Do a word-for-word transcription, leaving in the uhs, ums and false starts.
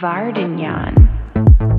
V R D N Y N.